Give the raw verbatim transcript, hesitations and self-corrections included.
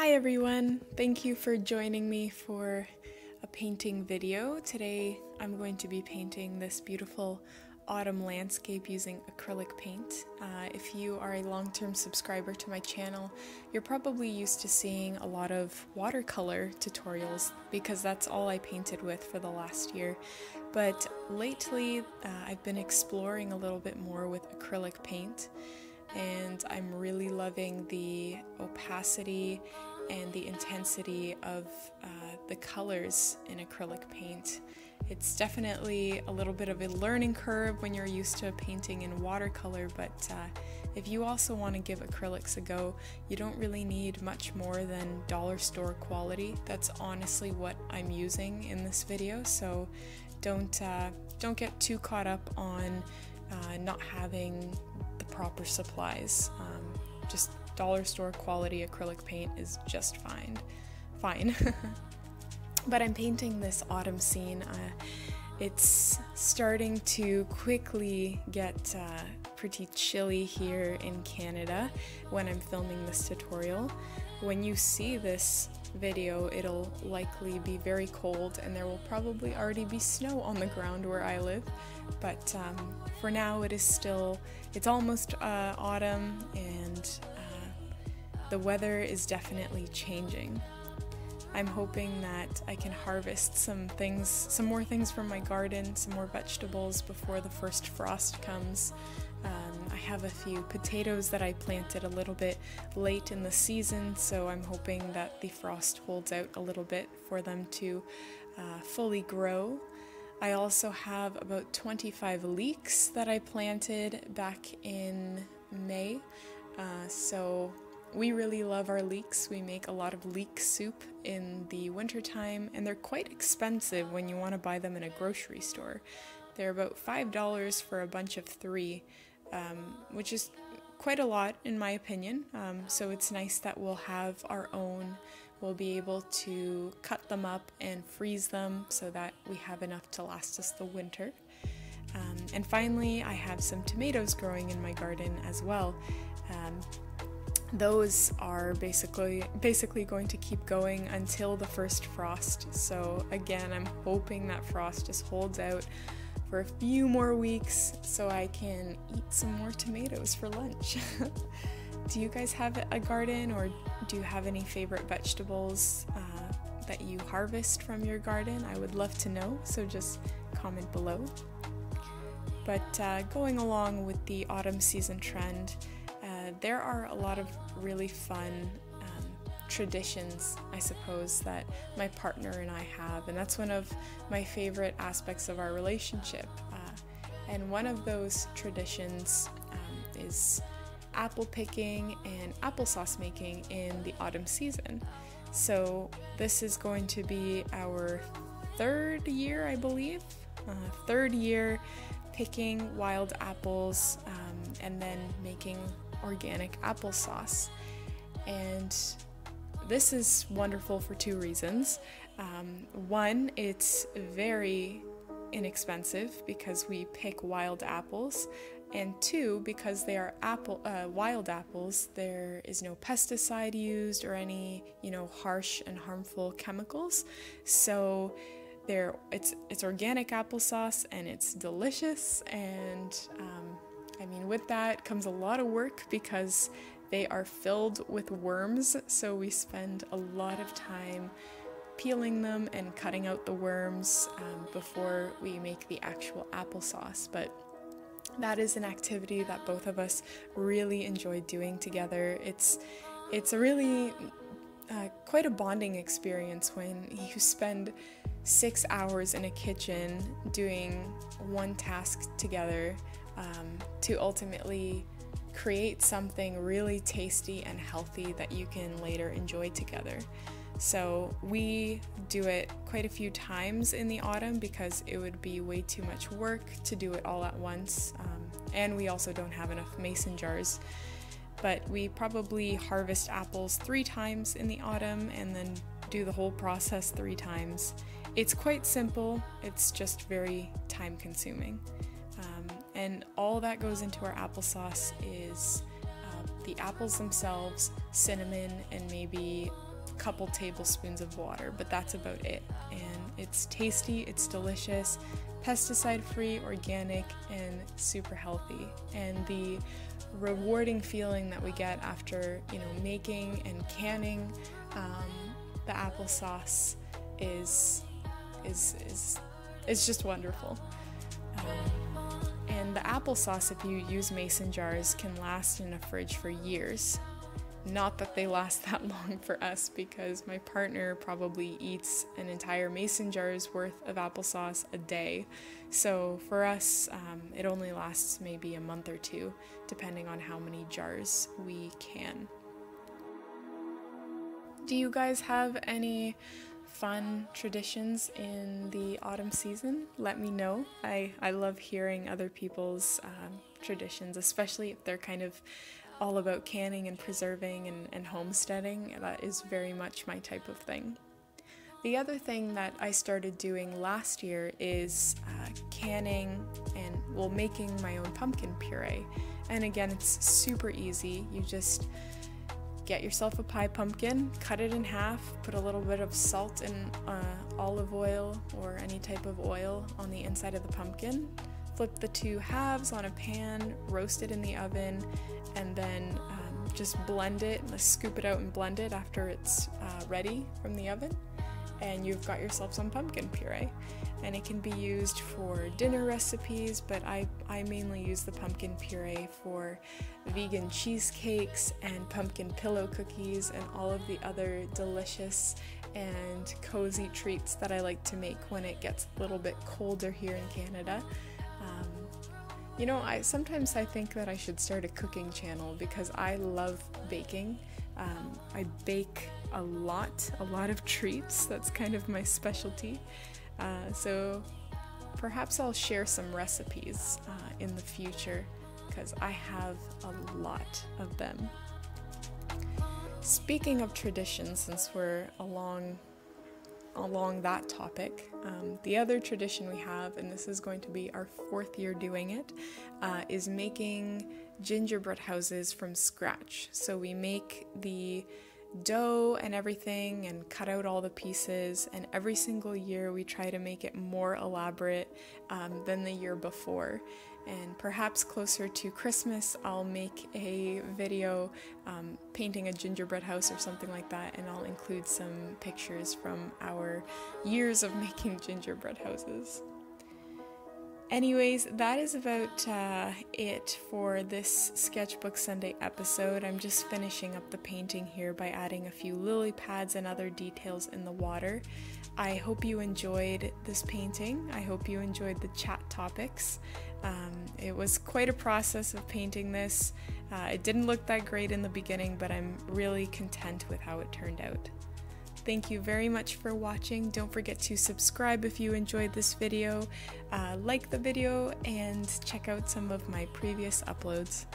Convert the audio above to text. Hi everyone, thank you for joining me for a painting video. Today I'm going to be painting this beautiful autumn landscape using acrylic paint. Uh, if you are a long-term subscriber to my channel, you're probably used to seeing a lot of watercolor tutorials because that's all I painted with for the last year. But lately, uh, I've been exploring a little bit more with acrylic paint, and I'm really loving the opacity and the intensity of uh, the colors in acrylic paint. It's definitely a little bit of a learning curve when you're used to painting in watercolor, but uh, if you also want to give acrylics a go, you don't really need much more than dollar store quality. That's honestly what I'm using in this video, so don't, uh, don't get too caught up on uh, not having the proper supplies. Um, just dollar store quality acrylic paint is just fine. Fine. But I'm painting this autumn scene. Uh, it's starting to quickly get uh, pretty chilly here in Canada when I'm filming this tutorial. When you see this video, it'll likely be very cold and there will probably already be snow on the ground where I live. But um, for now, it is still, it's almost uh, autumn, and uh, the weather is definitely changing. I'm hoping that I can harvest some things, some more things from my garden, some more vegetables before the first frost comes. Um, I have a few potatoes that I planted a little bit late in the season, so I'm hoping that the frost holds out a little bit for them to uh, fully grow. I also have about twenty-five leeks that I planted back in May, uh, so we really love our leeks. We make a lot of leek soup in the wintertime, and they're quite expensive when you want to buy them in a grocery store. They're about five dollars for a bunch of three, um, which is quite a lot in my opinion. Um, so it's nice that we'll have our own. We'll be able to cut them up and freeze them so that we have enough to last us the winter. Um, and finally, I have some tomatoes growing in my garden as well. Um, Those are basically basically going to keep going until the first frost. So again, I'm hoping that frost just holds out for a few more weeks so I can eat some more tomatoes for lunch. Do you guys have a garden, or do you have any favorite vegetables uh, that you harvest from your garden? I would love to know, so just comment below. But uh, going along with the autumn season trend, there are a lot of really fun um, traditions, I suppose, that my partner and I have, and that's one of my favorite aspects of our relationship. Uh, and one of those traditions um, is apple picking and applesauce making in the autumn season. So this is going to be our third year, I believe, uh, third year picking wild apples um, and then making organic applesauce. And this is wonderful for two reasons. Um, one, it's very inexpensive because we pick wild apples, and two, because they are apple uh, wild apples, there is no pesticide used or any, you know, harsh and harmful chemicals. So there, it's it's organic applesauce, and it's delicious. And um, I mean, with that comes a lot of work because they are filled with worms, so we spend a lot of time peeling them and cutting out the worms um, before we make the actual applesauce. But that is an activity that both of us really enjoy doing together. It's, it's a really uh, quite a bonding experience when you spend six hours in a kitchen doing one task together, Um, to ultimately create something really tasty and healthy that you can later enjoy together. So we do it quite a few times in the autumn because it would be way too much work to do it all at once, um, and we also don't have enough mason jars. But we probably harvest apples three times in the autumn and then do the whole process three times. It's quite simple, it's just very time consuming. Um, And all that goes into our applesauce is uh, the apples themselves, cinnamon, and maybe a couple tablespoons of water, but that's about it. And it's tasty, it's delicious, pesticide-free, organic, and super healthy. And the rewarding feeling that we get after, you know, making and canning um, the applesauce is is is it's just wonderful. Um, and the applesauce, if you use mason jars, can last in a fridge for years. Not that they last that long for us, because my partner probably eats an entire mason jar's worth of applesauce a day. So for us, um, it only lasts maybe a month or two, depending on how many jars we can. Do you guys have any fun traditions in the autumn season? Let me know. I, I love hearing other people's um, traditions, especially if they're kind of all about canning and preserving and, and homesteading. That is very much my type of thing. The other thing that I started doing last year is uh, canning and, well, making my own pumpkin puree. And again, it's super easy. You just get yourself a pie pumpkin, cut it in half, put a little bit of salt and uh, olive oil or any type of oil on the inside of the pumpkin. Flip the two halves on a pan, roast it in the oven, and then um, just blend it, scoop it out and blend it after it's uh, ready from the oven, and you've got yourself some pumpkin puree. And it can be used for dinner recipes, but I, I mainly use the pumpkin puree for vegan cheesecakes and pumpkin pillow cookies and all of the other delicious and cozy treats that I like to make when it gets a little bit colder here in Canada. Um, you know, I sometimes I think that I should start a cooking channel because I love baking. Um, I bake a lot, a lot of treats. That's kind of my specialty. Uh, so perhaps I'll share some recipes uh, in the future because I have a lot of them. Speaking of traditions, since we're along along that topic, um, the other tradition we have, and this is going to be our fourth year doing it, uh, is making gingerbread houses from scratch. So we make the dough and everything and cut out all the pieces, and every single year we try to make it more elaborate um, than the year before. And perhaps closer to Christmas, I'll make a video um, painting a gingerbread house or something like that, and I'll include some pictures from our years of making gingerbread houses. Anyways, that is about uh, it for this Sketchbook Sunday episode. I'm just finishing up the painting here by adding a few lily pads and other details in the water. I hope you enjoyed this painting. I hope you enjoyed the chat topics. Um, it was quite a process of painting this. Uh, it didn't look that great in the beginning, but I'm really content with how it turned out. Thank you very much for watching. Don't forget to subscribe if you enjoyed this video, uh, like the video, and check out some of my previous uploads.